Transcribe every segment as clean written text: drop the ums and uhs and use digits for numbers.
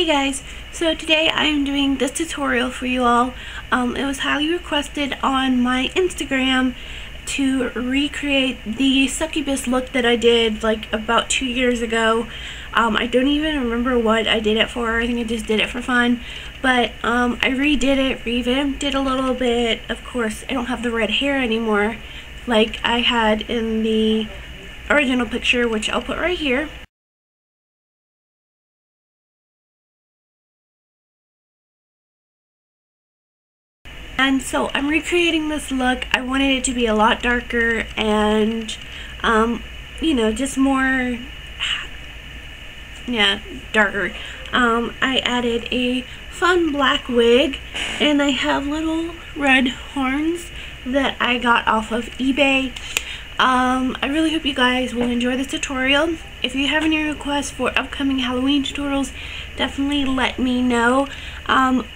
Hey guys, so today I am doing this tutorial for you all. It was highly requested on my Instagram to recreate the Succubus look that I did like about 2 years ago. I don't even remember what I did it for. I think I just did it for fun, but I redid it, revamped it a little bit. Of course, I don't have the red hair anymore like I had in the original picture, which I'll put right here. And so I'm recreating this look. I wanted it to be a lot darker and, you know, just more, yeah, darker. I added a fun black wig, and I have little red horns that I got off of eBay. I really hope you guys will enjoy this tutorial. If you have any requests for upcoming Halloween tutorials, definitely let me know.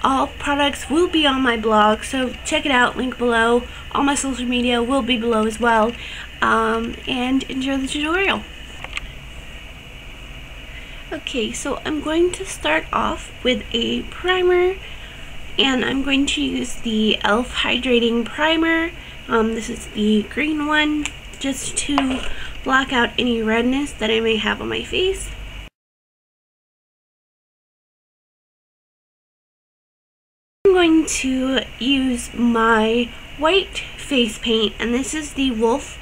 All products will be on my blog, so check it out, link below. All my social media will be below as well. And enjoy the tutorial. Okay, so I'm going to start off with a primer, and I'm going to use the ELF Hydrating Primer. This is the green one, just to block out any redness that I may have on my face. I'm going to use my white face paint, and this is the Wolf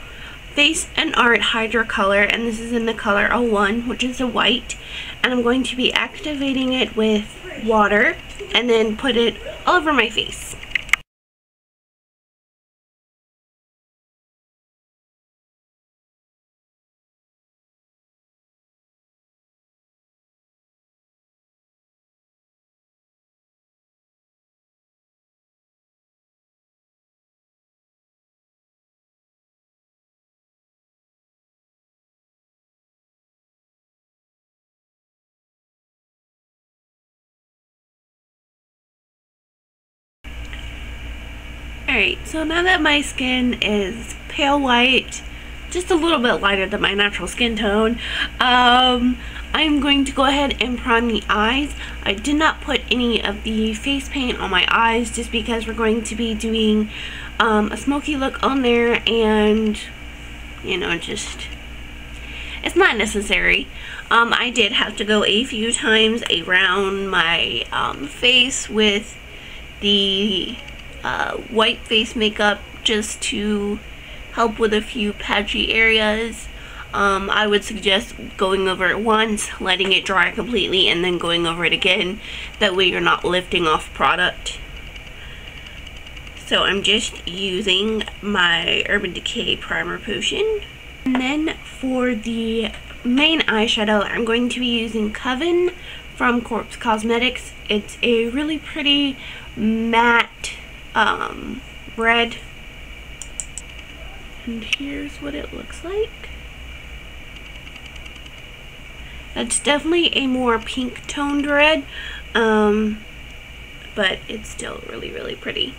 Face and Art Hydra Color, and this is in the color 01, which is a white, and I'm going to be activating it with water and then put it all over my face. Alright, so now that my skin is pale white, just a little bit lighter than my natural skin tone, I'm going to go ahead and prime the eyes. I did not put any of the face paint on my eyes just because we're going to be doing a smoky look on there, and, you know, just, it's not necessary. I did have to go a few times around my face with the white face makeup just to help with a few patchy areas. I would suggest going over it once, letting it dry completely, and then going over it again. That way you're not lifting off product. So I'm just using my Urban Decay Primer Potion. And then for the main eyeshadow, I'm going to be using Coven from Corpse Cosmetics. It's a really pretty matte red, and here's what it looks like. That's definitely a more pink toned red, but it's still really pretty.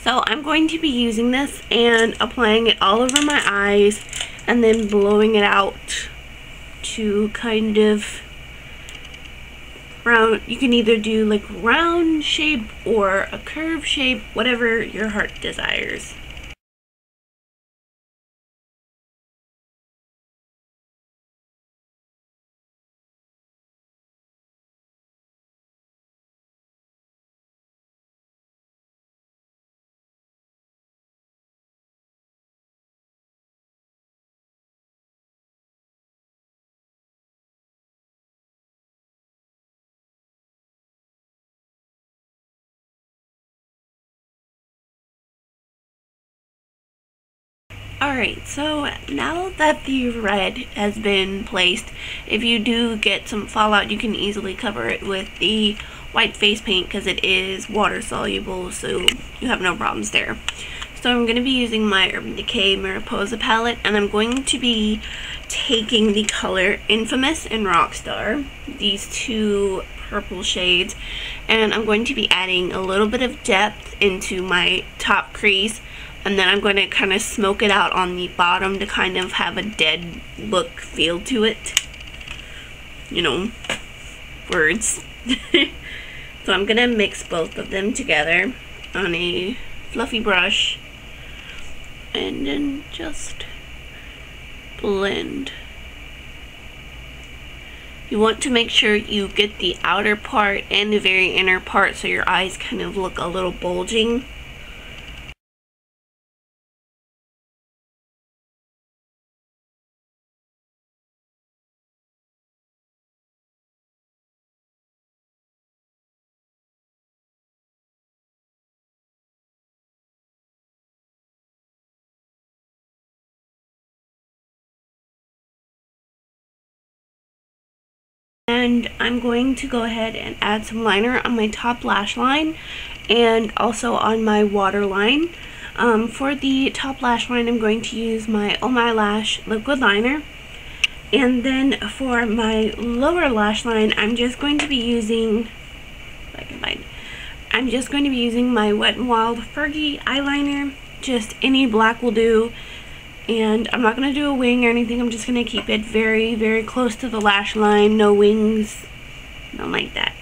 So I'm going to be using this and applying it all over my eyes and then blowing it out to kind of round. You can either do like round shape or a curve shape, whatever your heart desires. Alright, so now that the red has been placed, if you do get some fallout, you can easily cover it with the white face paint because it is water soluble, so you have no problems there. So I'm going to be using my Urban Decay Mariposa palette, and I'm going to be taking the color Infamous and Rockstar, these two purple shades, and I'm going to be adding a little bit of depth into my top crease. And then I'm going to kind of smoke it out on the bottom to kind of have a dead look feel to it. You know, words. So I'm gonna mix both of them together on a fluffy brush and then just blend. You want to make sure you get the outer part and the very inner part so your eyes kind of look a little bulging. And I'm going to go ahead and add some liner on my top lash line and also on my waterline. For the top lash line, I'm going to use my Oh My Lash liquid liner. And then for my lower lash line, I'm just going to be using, if I can find, I'm just going to be using my Wet n Wild Fergie eyeliner. Just any black will do. And I'm not going to do a wing or anything. I'm just going to keep it very, very close to the lash line. No wings. Nothing like that.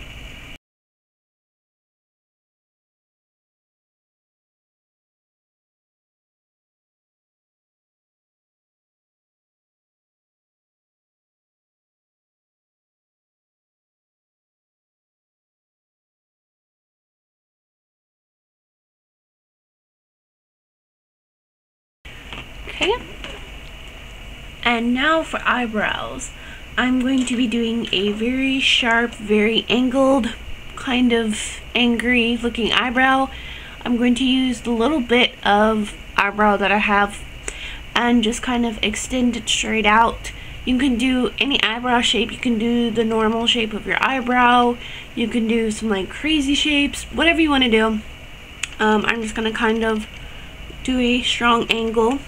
Okay. And now for eyebrows, I'm going to be doing a very sharp, very angled, kind of angry looking eyebrow. I'm going to use the little bit of eyebrow that I have and just kind of extend it straight out. You can do any eyebrow shape. You can do the normal shape of your eyebrow. You can do some like crazy shapes, whatever you want to do. I'm just going to kind of do a strong angle.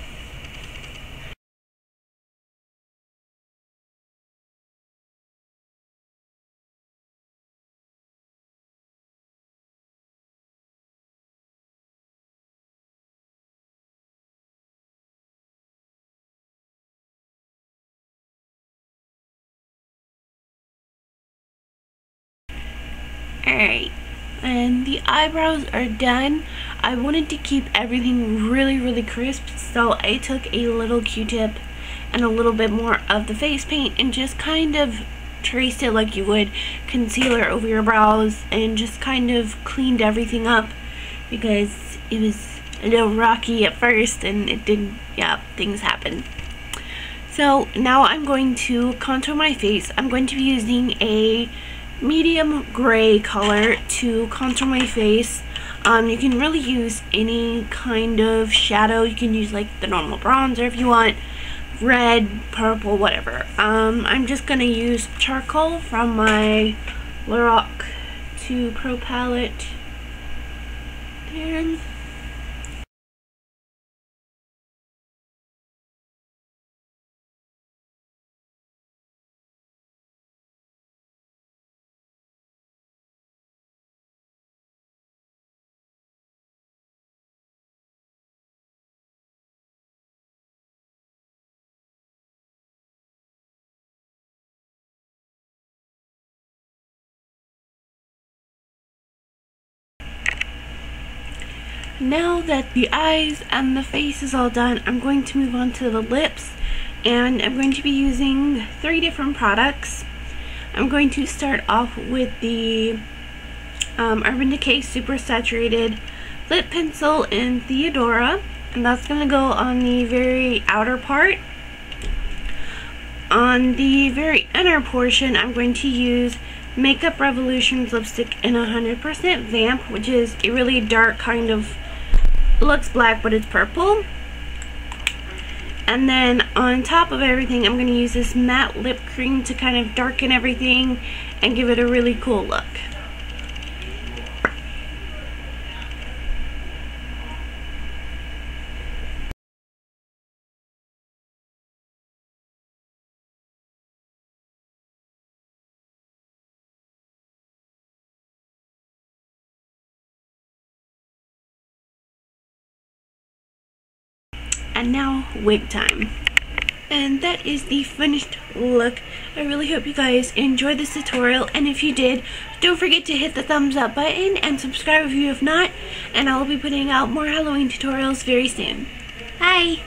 Alright, and the eyebrows are done. I wanted to keep everything really, really crisp, so I took a little Q-tip and a little bit more of the face paint and just kind of traced it like you would concealer over your brows and just kind of cleaned everything up because it was a little rocky at first and it didn't, yeah, things happen. So now I'm going to contour my face. I'm going to be using a medium gray color to contour my face. You can really use any kind of shadow. You can use like the normal bronzer if you want, red, purple, whatever. I'm just gonna use charcoal from my Lorac 2 Pro palette. There. Now that the eyes and the face is all done, I'm going to move on to the lips, and I'm going to be using 3 different products. I'm going to start off with the Urban Decay Super Saturated Lip Pencil in Theodora, and that's going to go on the very outer part. On the very inner portion, I'm going to use Makeup Revolution's lipstick in 100% Vamp, which is a really dark kind of, looks black but it's purple. And then on top of everything, I'm going to use this matte lip cream to kind of darken everything and give it a really cool look. And now wig time. And that is the finished look. I really hope you guys enjoyed this tutorial, and if you did, don't forget to hit the thumbs up button and subscribe if you have not, and I will be putting out more Halloween tutorials very soon. Bye!